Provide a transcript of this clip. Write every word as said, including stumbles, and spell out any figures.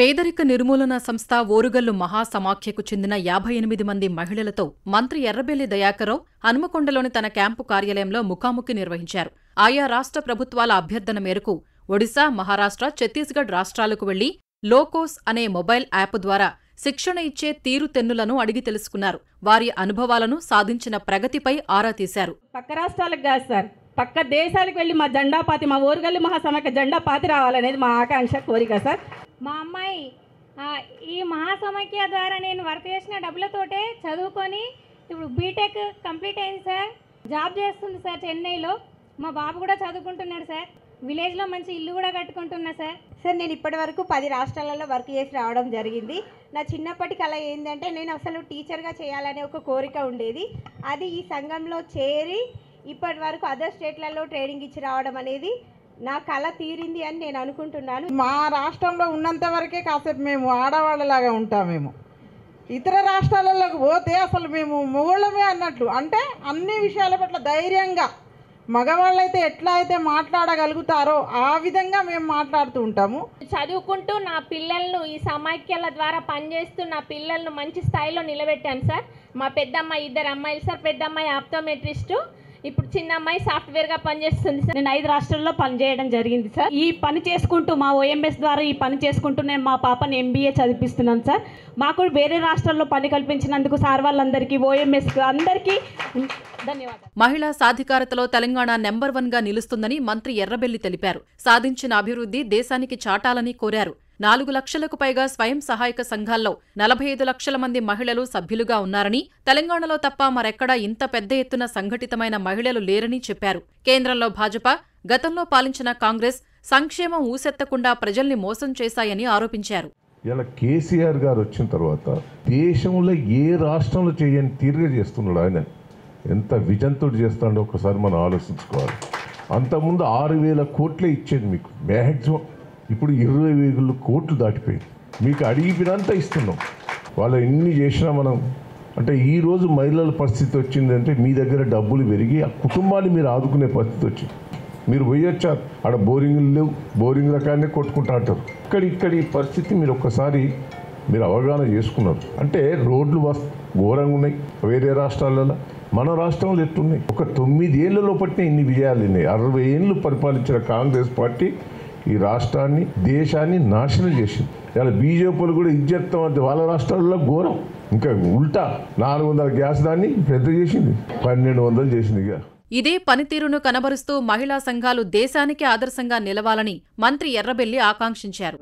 పేదరిక నిర్మూలన సంస్థ ఓరుగల్లు మహాసమాఖ్యకు చెందిన యాభై ఎనిమిది మంది మహిళలతో మంత్రి ఎర్రబెల్లి దయాకర్రావు హనుమకొండలోని తన క్యాంపు కార్యాలయంలో ముఖాముఖి నిర్వహించారు. ఆయా రాష్ట్ర ప్రభుత్వాల అభ్యర్థన మేరకు ఒడిశా, మహారాష్ట్ర, ఛత్తీస్గఢ్ రాష్ట్రాలకు వెళ్లి లోకోస్ అనే మొబైల్ యాప్ ద్వారా శిక్షణ ఇచ్చే తీరుతెన్నులను అడిగి తెలుసుకున్నారు. వారి అనుభవాలను, సాధించిన ప్రగతిపై ఆరా తీశారు. పక్క రాష్ట్రాలకు కాదు సార్, పక్క దేశాలకు వెళ్ళి మా జెండా పాతి, మా ఓరుగల్లు మహాసమాఖ్య జెండా పాతి రావాలనేది మా ఆకాంక్ష, కోరిక సార్. మా అమ్మాయి ఈ మహాసమాఖ్య ద్వారా నేను వర్క్ చేసిన డబ్బులతోటే చదువుకొని ఇప్పుడు బీటెక్ కంప్లీట్ అయింది సార్. జాబ్ చేస్తుంది సార్ చెన్నైలో. మా బాబు కూడా చదువుకుంటున్నాడు సార్. విలేజ్లో మంచి ఇల్లు కూడా కట్టుకుంటున్నా సార్. సార్ నేను ఇప్పటి వరకు పది రాష్ట్రాలలో వర్క్ చేసి రావడం జరిగింది. నా చిన్నప్పటి కళ ఏంటంటే నేను అసలు టీచర్గా చేయాలనే ఒక కోరిక ఉండేది. అది ఈ సంఘంలో చేరి ఇప్పటి వరకు అదర్ స్టేట్లలో ట్రైనింగ్ ఇచ్చి రావడం అనేది నా కళ తీరింది అని నేను అనుకుంటున్నాను. మా రాష్ట్రంలో ఉన్నంత వరకే కాసేపు మేము ఆడవాళ్ళలాగా ఉంటాం. మేము ఇతర రాష్ట్రాలలోకి పోతే అసలు మేము మొగుళ్ళమే అన్నట్లు, అంటే అన్ని విషయాల పట్ల ధైర్యంగా మగవాళ్ళైతే ఎట్లా అయితే మాట్లాడగలుగుతారో ఆ విధంగా మేము మాట్లాడుతూ ఉంటాము. చదువుకుంటూ నా పిల్లలను ఈ సమాఖ్యల ద్వారా పనిచేస్తూ నా పిల్లలను మంచి స్థాయిలో నిలబెట్టాను సార్. మా పెద్దమ్మాయి, ఇద్దరు అమ్మాయిలు సార్. పెద్దమ్మాయి ఆప్టోమెట్రిస్టు, ఇప్పుడు చిన్న అమ్మాయి సాఫ్ట్వేర్గా పనిచేస్తుంది సార్. నేను ఐదు రాష్ట్రాల్లో పనిచేయడం జరిగింది సార్. ఈ పని చేసుకుంటూ మా ఓఎంఎస్ ద్వారా ఈ పని చేసుకుంటూ నేను మా పాపని ఎంబీఏ చదివిస్తున్నాను సార్. మాకు వేరే రాష్ట్రాల్లో పని కల్పించినందుకు సార్ వాళ్ళందరికీ, ఓఎంఎస్ అందరికీ ధన్యవాదాలు. మహిళా సాధికారతలో తెలంగాణ నెంబర్ వన్ గా నిలుస్తుందని మంత్రి ఎర్రబెల్లి తెలిపారు. సాధించిన అభివృద్ధి దేశానికి చాటాలని కోరారు. నాలుగు లక్షలకు పైగా స్వయం సహాయక సంఘాల్లో నలభై ఐదు లక్షల మంది మహిళలు సభ్యులుగా ఉన్నారని, తెలంగాణలో తప్ప మరెక్కడా ఇంత పెద్ద ఎత్తున సంఘటితమైన మహిళలు లేరని చెప్పారు. కేంద్రంలో భాజపా, గతంలో పాలించిన కాంగ్రెస్ సంక్షేమం ఊసెత్తకుండా ప్రజల్ని మోసం చేశాయని ఆరోపించారు. ఇలా కేసీఆర్ గారు వచ్చిన తర్వాత దేశంలో ఏ రాష్ట్రంలో చేయని తీరుగా చేస్తున్నాడు ఆయన. ఎంత విజంతుడు చేస్తాడో ఒకసారి మనం ఆలోచించుకోవాలి. అంతకుముందు ఆరు వేల కోట్లే ఇచ్చేది మీకు మ్యాక్సిమం, ఇప్పుడు ఇరవై వేల కోట్లు దాటిపోయింది. మీకు అడిగినంత ఇస్తున్నాం. వాళ్ళు ఎన్ని చేసినా మనం, అంటే ఈరోజు మహిళల పరిస్థితి వచ్చిందంటే మీ దగ్గర డబ్బులు పెరిగి ఆ కుటుంబాన్ని మీరు ఆదుకునే పరిస్థితి వచ్చింది. మీరు పోయొచ్చారు, అక్కడ బోరింగ్లు లేవు, బోరింగ్ రకాన్ని కొట్టుకుంటా అంటారు. ఇక్కడ ఇక్కడ ఈ పరిస్థితి మీరు ఒక్కసారి మీరు అవగాహన చేసుకున్నారు అంటే రోడ్లు వస్తు ఘోరంగా ఉన్నాయి వేరే రాష్ట్రాలలో. మన రాష్ట్రంలో ఎట్లున్నాయి? ఒక తొమ్మిదేళ్ల లోపట్నే ఇన్ని విజయాలు ఉన్నాయి. అరవై ఏళ్ళు పరిపాలించిన కాంగ్రెస్ పార్టీ ఈ రాష్ట్రాన్ని, దేశాన్ని నాశనం చేసింది. ఇలా బీజేపీలు కూడా ఇజ్జత్తం అంటే వాళ్ళ రాష్ట్రాల్లో ఘోరం, ఇంకా ఉల్టా నాలుగు వందల గ్యాస్ దాన్ని పెద్ద చేసింది, పన్నెండు వందలు చేసింది. ఇక ఇదే పనితీరును కనబరుస్తూ మహిళా సంఘాలు దేశానికి ఆదర్శంగా నిలవాలని మంత్రి ఎర్రబెల్లి ఆకాంక్షించారు.